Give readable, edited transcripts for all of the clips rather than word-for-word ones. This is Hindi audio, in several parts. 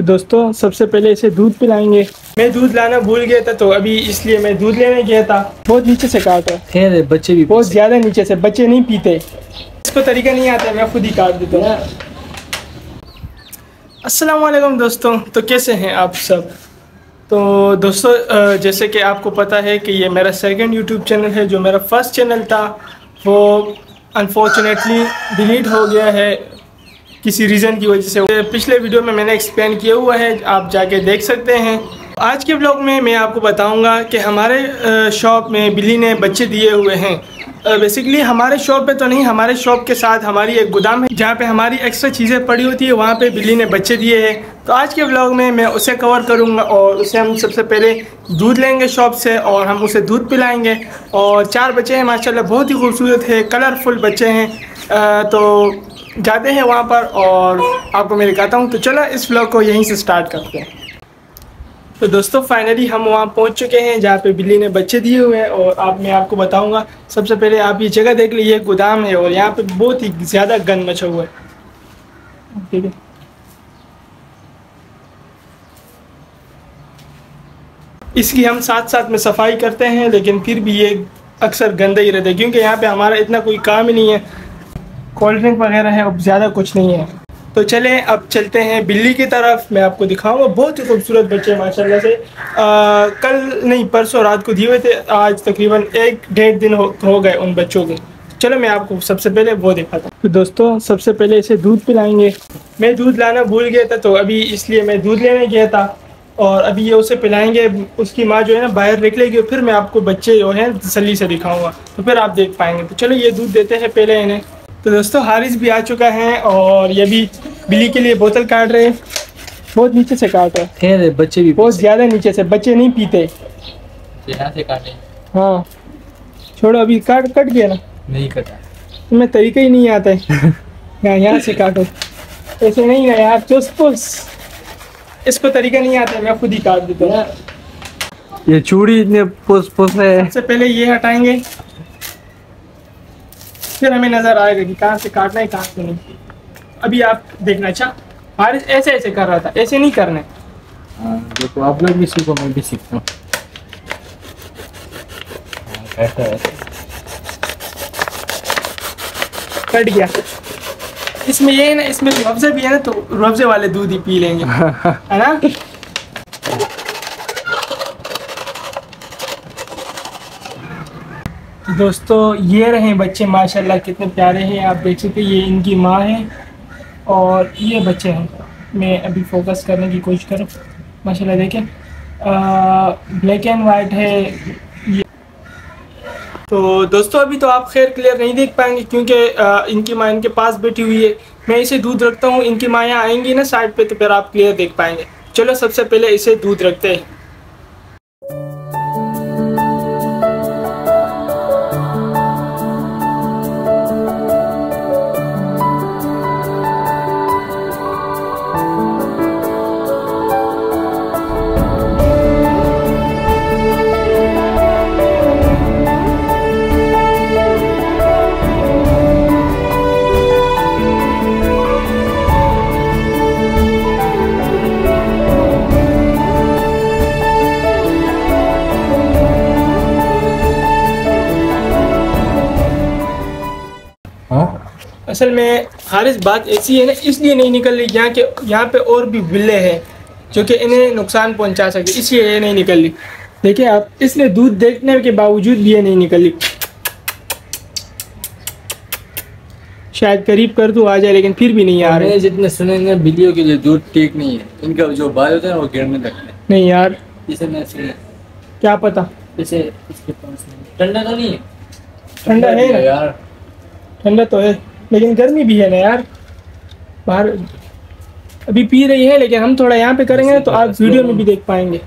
तो दोस्तों सबसे पहले इसे दूध पिलाएंगे। मैं दूध लाना भूल गया था तो अभी इसलिए मैं दूध लेने गया था। बहुत नीचे से काटा है, बच्चे भी बहुत ज्यादा नीचे से, बच्चे नहीं पीते, इसको तरीका नहीं आता, मैं खुद ही काट देता हूँ। अस्सलामुअलैकुम दोस्तों, तो कैसे हैं आप सब। तो दोस्तों जैसे कि आपको पता है कि ये मेरा सेकंड यूट्यूब चैनल है। जो मेरा फर्स्ट चैनल था वो अनफॉर्चुनेटली डिलीट हो गया है किसी रीज़न की वजह से। पिछले वीडियो में मैंने एक्सप्लेन किया हुआ है, आप जाके देख सकते हैं। आज के ब्लॉग में मैं आपको बताऊंगा कि हमारे शॉप में बिल्ली ने बच्चे दिए हुए हैं। बेसिकली हमारे शॉप पे तो नहीं, हमारे शॉप के साथ हमारी एक गोदाम है जहाँ पे हमारी एक्स्ट्रा चीज़ें पड़ी होती है, वहाँ पे बिल्ली ने बच्चे दिए हैं। तो आज के व्लॉग में मैं उसे कवर करूँगा और उसे हम सबसे पहले दूध लेंगे शॉप से और हम उसे दूध पिलाएंगे। और 4 बच्चे हैं माशाल्लाह, बहुत ही खूबसूरत है, कलरफुल बच्चे हैं। तो जाते हैं वहाँ पर और आपको मैं दिखाता हूँ। तो चलो इस व्लॉग को यहीं से स्टार्ट करते हैं। तो दोस्तों फाइनली हम वहाँ पहुँच चुके हैं जहाँ पे बिल्ली ने बच्चे दिए हुए हैं। और आप मैं आपको बताऊँगा, सबसे पहले आप ये जगह देख लीजिए, गोदाम है और यहाँ पे बहुत ही ज़्यादा गंद मचा हुआ है, ठीक है। इसकी हम साथ साथ में सफाई करते हैं लेकिन फिर भी ये अक्सर गंदा ही रहता है क्योंकि यहाँ पे हमारा इतना कोई काम ही नहीं है। कोल्ड ड्रिंक वगैरह है, अब ज़्यादा कुछ नहीं है। तो चलें अब चलते हैं बिल्ली की तरफ, मैं आपको दिखाऊंगा। बहुत ही खूबसूरत बच्चे माशाल्लाह से, कल नहीं परसों रात को दिए हुए थे, आज तकरीबन 1-1.5 दिन हो गए उन बच्चों को। चलो मैं आपको सबसे पहले वो दिखाता हूँ। तो दोस्तों सबसे पहले इसे दूध पिलाएंगे। मैं दूध लाना भूल गया था तो अभी इसलिए मैं दूध लेने गया था और अभी ये उसे पिलाएंगे। उसकी माँ जो है ना बाहर निकलेगी और फिर मैं आपको बच्चे जो हैं तसल्ली से दिखाऊँगा, तो फिर आप देख पाएंगे। तो चलो ये दूध देते हैं पहले इन्हें। तो दोस्तों हारिश भी आ चुका है और ये भी बिल्ली के लिए बोतल काट रहे हैं। बहुत नीचे से काट रहे हैं, बच्चे भी बहुत ज़्यादा नीचे से, बच्चे नहीं पीते से काटे। हाँ छोड़ो, अभी कट गया ना, नहीं कटा, तुम्हें तो तरीका ही नहीं आता है। यहाँ से काटो, ऐसे नहीं ना यार, इसको तरीका नहीं आता है, मैं खुद ही काट देता हूँ। ये चूड़ी इतने पोस है। सबसे पहले ये हटाएंगे, फिर हमें नजर आएगा कि कहाँ से काटना है कहाँ से नहीं। अभी आप देखना। अच्छा हारिश ऐसे कर रहा था, ऐसे नहीं करना है। देखो आप लोग भी सीखो, मैं भी सीखता हूँ। कट गया। इसमें ये है ना, इसमें रुअफ़ज़ा भी है ना, तो रुअफ़ज़े वाले दूध ही पी लेंगे, है ना। दोस्तों ये रहे बच्चे माशाल्लाह, कितने प्यारे हैं, आप देख सकते हैं। ये इनकी माँ है और ये बच्चे हैं। मैं अभी फोकस करने की कोशिश करूँ, माशाल्लाह देखें, ब्लैक एंड वाइट है ये। तो दोस्तों अभी तो आप खैर क्लियर नहीं देख पाएंगे क्योंकि इनकी माँ इनके पास बैठी हुई है। मैं इसे दूध रखता हूँ, इनकी माँ यहाँ आएंगी ना साइड पर, तो फिर आप क्लियर देख पाएंगे। चलो सबसे पहले इसे दूध रखते हैं। असल में हारिश बात ऐसी है ना, इसलिए नहीं निकल रही यहाँ पे और भी बिल्ले हैं जो कि इन्हें नुकसान पहुंचा सकते, इसलिए ये नहीं निकल रही। देखिए आप, इसलिए दूध देखने के बावजूद भी ये नहीं निकल रही। शायद करीब कर दूँ आ जाए लेकिन फिर भी नहीं आ रहे। जितने सुने ना, बिल्लियों के लिए दूध ठीक नहीं है, इनका जो बाल होता है वो गिरने लगता है। नहीं यार क्या पता, ठंडा तो नहीं है। ठंडा है यार, ठंडा तो है लेकिन गर्मी भी है ना यार बाहर। अभी पी रही है लेकिन हम थोड़ा यहाँ पे करेंगे तो आप वीडियो में भी देख पाएंगे।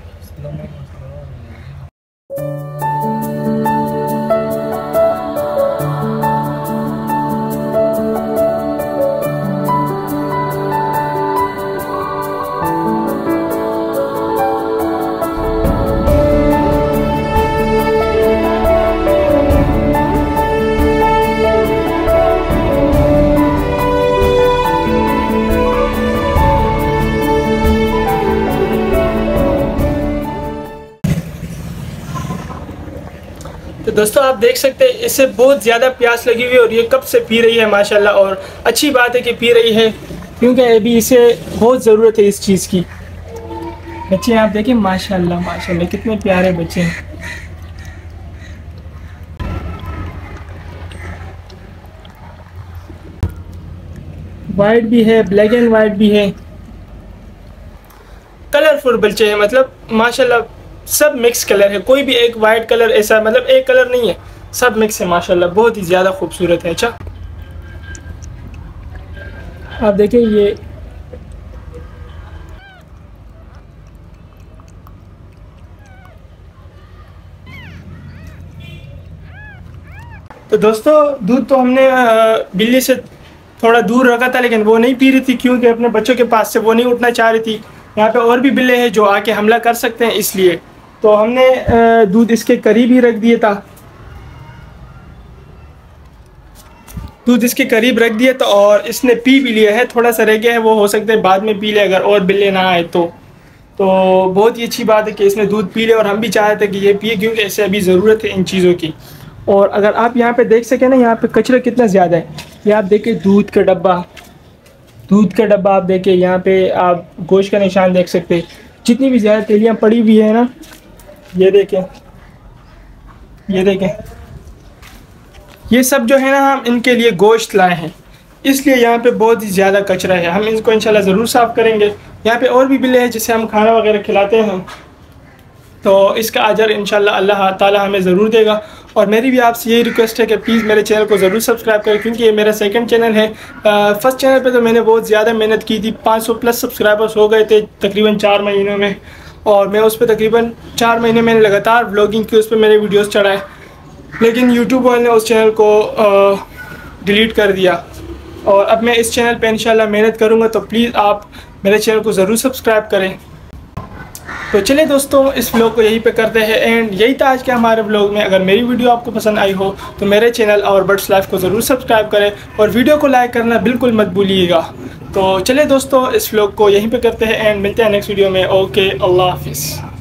दोस्तों आप देख सकते हैं इससे बहुत ज़्यादा प्यास लगी हुई है और ये कब से पी रही है माशाल्लाह, और अच्छी बात है कि पी रही है क्योंकि अभी इसे बहुत ज़रूरत है इस चीज़ की। बच्चे आप देखें माशाल्लाह माशाल्लाह कितने प्यारे बच्चे हैं। वाइट भी है, ब्लैक एंड वाइट भी है, कलरफुल बच्चे हैं, मतलब माशाल्लाह सब मिक्स कलर है, कोई भी एक वाइट कलर ऐसा मतलब एक कलर नहीं है, सब मिक्स है माशाल्लाह, बहुत ही ज़्यादा खूबसूरत है। अच्छा आप देखें ये तो दोस्तों दूध तो हमने बिल्ली से थोड़ा दूर रखा था लेकिन वो नहीं पी रही थी क्योंकि अपने बच्चों के पास से वो नहीं उठना चाह रही थी। यहाँ पे और भी बिल्ले हैं जो आके हमला कर सकते हैं, इसलिए तो हमने दूध इसके करीब ही रख दिया था, दूध इसके करीब रख दिया था और इसने पी भी लिया है। थोड़ा सा रह गया है, वो हो सकता है बाद में पी ले अगर और बिल्ले ना आए तो बहुत ही अच्छी बात है कि इसने दूध पी ले और हम भी चाह रहे थे कि ये पिए क्योंकि ऐसे अभी ज़रूरत है इन चीज़ों की। और अगर आप यहाँ पे देख सकें ना, यहाँ पे कचरा कितना ज़्यादा है, ये आप देखिए दूध का डब्बा, दूध का डब्बा आप देखिए, यहाँ पे आप गोश्त का निशान देख सकते हैं, जितनी भी ज़्यादा तेलियाँ पड़ी हुई है ना, ये देखें ये देखें, ये सब जो है ना हम इनके लिए गोश्त लाए हैं, इसलिए यहाँ पे बहुत ही ज़्यादा कचरा है। हम इनको इंशाल्लाह ज़रूर साफ़ करेंगे। यहाँ पे और भी बिल्ले हैं जिसे हम खाना वगैरह खिलाते हैं, तो इसका अजर इंशाल्लाह अल्लाह ताला हमें ज़रूर देगा। और मेरी भी आपसे यही रिक्वेस्ट है कि प्लीज़ मेरे चैनल को ज़रूर सब्सक्राइब करें क्योंकि ये मेरा सेकंड चैनल है। फ़र्स्ट चैनल पे तो मैंने बहुत ज़्यादा मेहनत की थी, 500 प्लस सब्सक्राइबर्स हो गए थे तकरीबन 4 महीनों में, और मैं उस पर तकरीबन 4 महीने मैंने लगातार व्लॉगिंग की, उस पर मैंने वीडियोज़ चढ़ाए, लेकिन यूट्यूब वाले ने उस चैनल को डिलीट कर दिया। और अब मैं इस चैनल पर इंशाल्लाह मेहनत करूँगा, तो प्लीज़ आप मेरे चैनल को ज़रूर सब्सक्राइब करें। तो चलिए दोस्तों इस व्लॉग को यहीं पे करते हैं एंड, यही था आज के हमारे व्लॉग में। अगर मेरी वीडियो आपको पसंद आई हो तो मेरे चैनल और बर्ड्स लाइफ को ज़रूर सब्सक्राइब करें और वीडियो को लाइक करना बिल्कुल मत भूलिएगा। तो चलिए दोस्तों इस व्लॉग को यहीं पे करते हैं एंड मिलते हैं नेक्स्ट वीडियो में। ओके, अल्लाह हाफिज़।